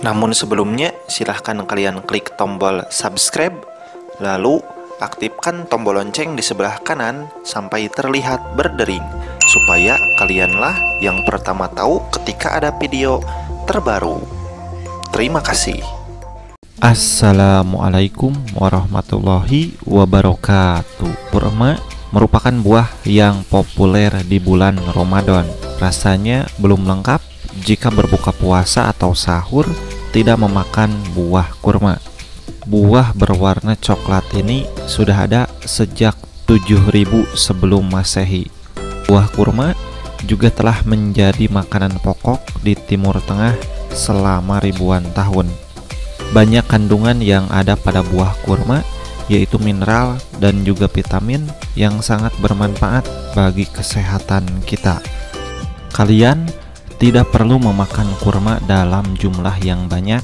Namun sebelumnya, silahkan kalian klik tombol subscribe, lalu aktifkan tombol lonceng di sebelah kanan sampai terlihat berdering, supaya kalianlah yang pertama tahu ketika ada video terbaru. Terima kasih. Assalamualaikum warahmatullahi wabarakatuh. Kurma merupakan buah yang populer di bulan Ramadan. Rasanya belum lengkap jika berbuka puasa atau sahur tidak memakan buah kurma. Buah berwarna coklat ini sudah ada sejak 7000 sebelum Masehi. Buah kurma juga telah menjadi makanan pokok di Timur Tengah selama ribuan tahun. Banyak kandungan yang ada pada buah kurma, yaitu mineral dan juga vitamin yang sangat bermanfaat bagi kesehatan kita. Kalian tidak perlu memakan kurma dalam jumlah yang banyak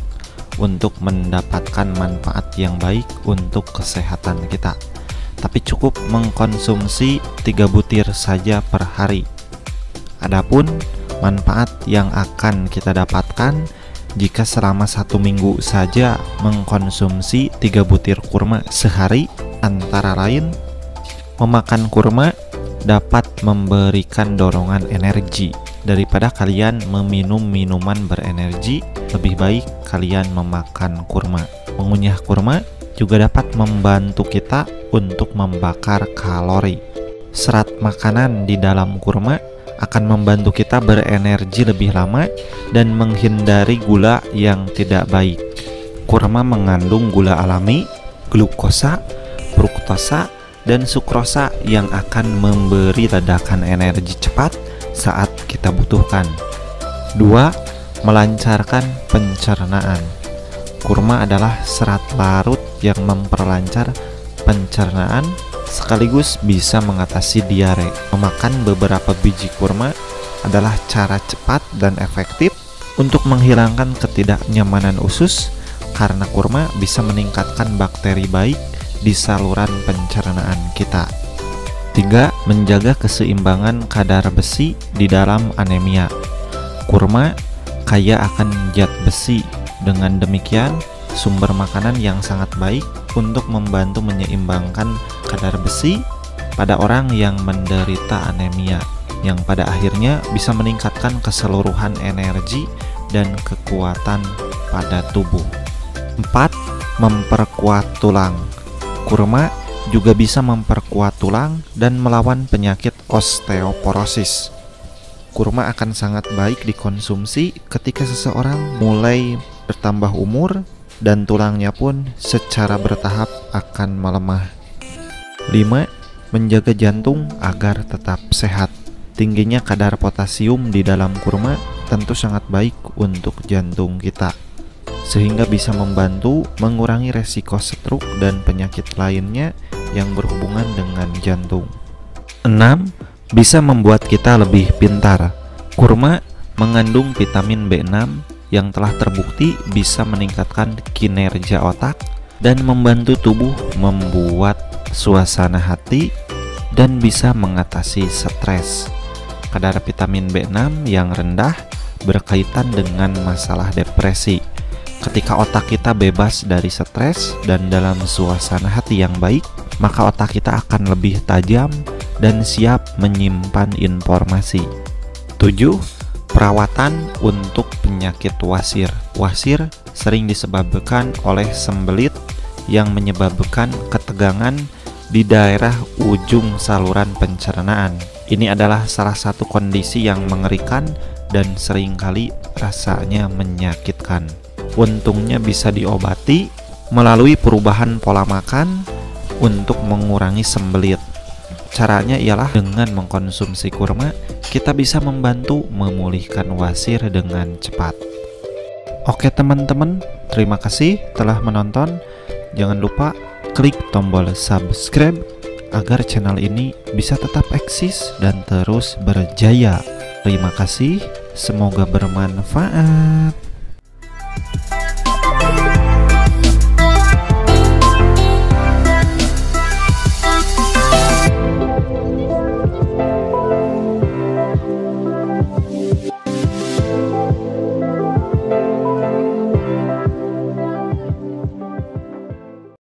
untuk mendapatkan manfaat yang baik untuk kesehatan kita, tapi cukup mengkonsumsi 3 butir saja per hari. Adapun manfaat yang akan kita dapatkan jika selama 1 minggu saja mengkonsumsi 3 butir kurma sehari, antara lain: memakan kurma dapat memberikan dorongan energi. Daripada kalian meminum minuman berenergi, lebih baik kalian memakan kurma. Mengunyah kurma juga dapat membantu kita untuk membakar kalori. Serat makanan di dalam kurma akan membantu kita berenergi lebih lama dan menghindari gula yang tidak baik. Kurma mengandung gula alami, glukosa, fruktosa, dan sukrosa yang akan memberi ledakan energi cepat saat kita butuhkan. 2. Melancarkan pencernaan. Kurma adalah serat larut yang memperlancar pencernaan sekaligus bisa mengatasi diare. Memakan beberapa biji kurma adalah cara cepat dan efektif untuk menghilangkan ketidaknyamanan usus, karena kurma bisa meningkatkan bakteri baik di saluran pencernaan kita. 3. Menjaga keseimbangan kadar besi di dalam anemia. Kurma kaya akan zat besi. Dengan demikian, sumber makanan yang sangat baik untuk membantu menyeimbangkan kadar besi pada orang yang menderita anemia, yang pada akhirnya bisa meningkatkan keseluruhan energi dan kekuatan pada tubuh. 4. Memperkuat tulang. Kurma juga bisa memperkuat tulang dan melawan penyakit osteoporosis. Kurma akan sangat baik dikonsumsi ketika seseorang mulai bertambah umur dan tulangnya pun secara bertahap akan melemah. 5. Menjaga jantung agar tetap sehat. Tingginya kadar potasium di dalam kurma tentu sangat baik untuk jantung kita, sehingga bisa membantu mengurangi resiko stroke dan penyakit lainnya yang berhubungan dengan jantung. 6. Bisa membuat kita lebih pintar. Kurma mengandung vitamin B6 yang telah terbukti bisa meningkatkan kinerja otak dan membantu tubuh membuat suasana hati dan bisa mengatasi stres. Kadar vitamin B6 yang rendah berkaitan dengan masalah depresi. Ketika otak kita bebas dari stres dan dalam suasana hati yang baik, maka otak kita akan lebih tajam dan siap menyimpan informasi. 7. Perawatan untuk penyakit wasir. Wasir sering disebabkan oleh sembelit yang menyebabkan ketegangan di daerah ujung saluran pencernaan. Ini adalah salah satu kondisi yang mengerikan dan seringkali rasanya menyakitkan. Untungnya bisa diobati melalui perubahan pola makan untuk mengurangi sembelit. Caranya ialah dengan mengkonsumsi kurma, kita bisa membantu memulihkan wasir dengan cepat. Oke teman-teman, terima kasih telah menonton. Jangan lupa klik tombol subscribe agar channel ini bisa tetap eksis dan terus berjaya. Terima kasih, semoga bermanfaat.